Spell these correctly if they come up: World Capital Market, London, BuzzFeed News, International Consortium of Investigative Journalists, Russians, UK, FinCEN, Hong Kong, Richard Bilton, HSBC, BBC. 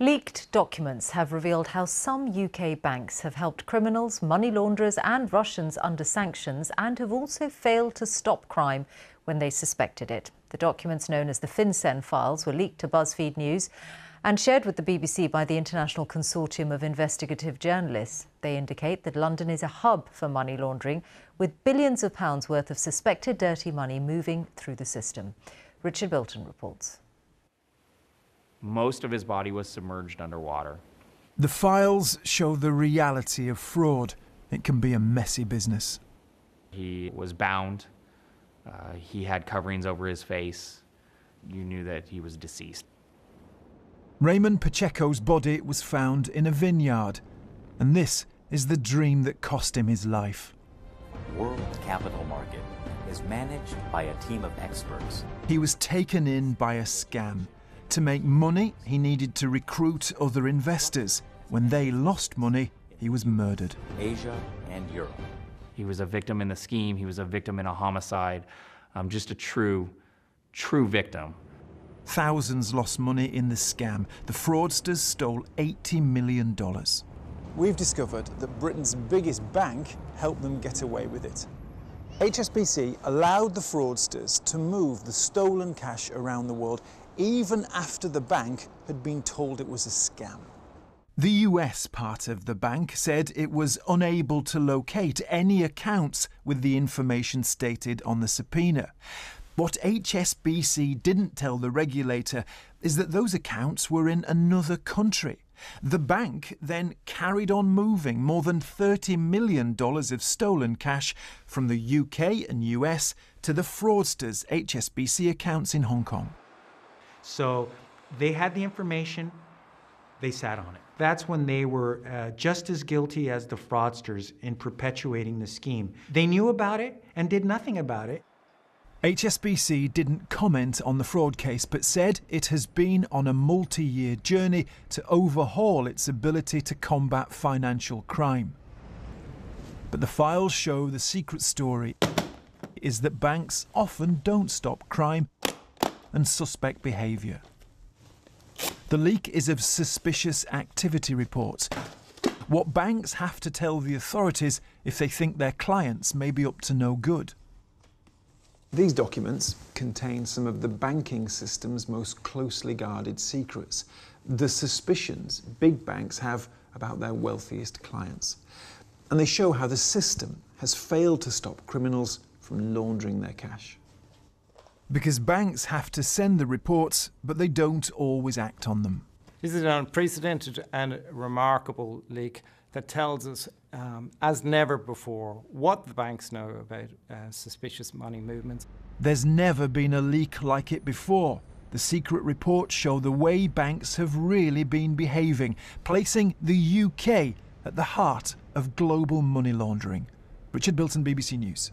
Leaked documents have revealed how some UK banks have helped criminals, money launderers and Russians under sanctions and have also failed to stop crime when they suspected it. The documents, known as the FinCEN files, were leaked to BuzzFeed News and shared with the BBC by the International Consortium of Investigative Journalists. They indicate that London is a hub for money laundering, with billions of pounds worth of suspected dirty money moving through the system. Richard Bilton reports. Most of his body was submerged underwater. The files show the reality of fraud. It can be a messy business. He was bound. He had coverings over his face. You knew that he was deceased. Raymond Pacheco's body was found in a vineyard. And this is the dream that cost him his life. World Capital Market is managed by a team of experts. He was taken in by a scam. To make money, he needed to recruit other investors. When they lost money, he was murdered. Asia and Europe. He was a victim in the scheme. He was a victim in a homicide. Just a true victim. Thousands lost money in the scam. The fraudsters stole $80 million. We've discovered that Britain's biggest bank helped them get away with it. HSBC allowed the fraudsters to move the stolen cash around the world, even after the bank had been told it was a scam. The US part of the bank said it was unable to locate any accounts with the information stated on the subpoena. What HSBC didn't tell the regulator is that those accounts were in another country. The bank then carried on moving more than $30 million of stolen cash from the UK and US to the fraudsters' HSBC accounts in Hong Kong. So they had the information, they sat on it. That's when they were just as guilty as the fraudsters in perpetuating the scheme. They knew about it and did nothing about it. HSBC didn't comment on the fraud case, but said it has been on a multi-year journey to overhaul its ability to combat financial crime. But the files show the secret story is that banks often don't stop crime and suspect behaviour. The leak is of suspicious activity reports, what banks have to tell the authorities if they think their clients may be up to no good. These documents contain some of the banking system's most closely guarded secrets, the suspicions big banks have about their wealthiest clients. And they show how the system has failed to stop criminals from laundering their cash. Because banks have to send the reports, but they don't always act on them. This is an unprecedented and remarkable leak that tells us, as never before, what the banks know about suspicious money movements. There's never been a leak like it before. The secret reports show the way banks have really been behaving, placing the UK at the heart of global money laundering. Richard Bilton, BBC News.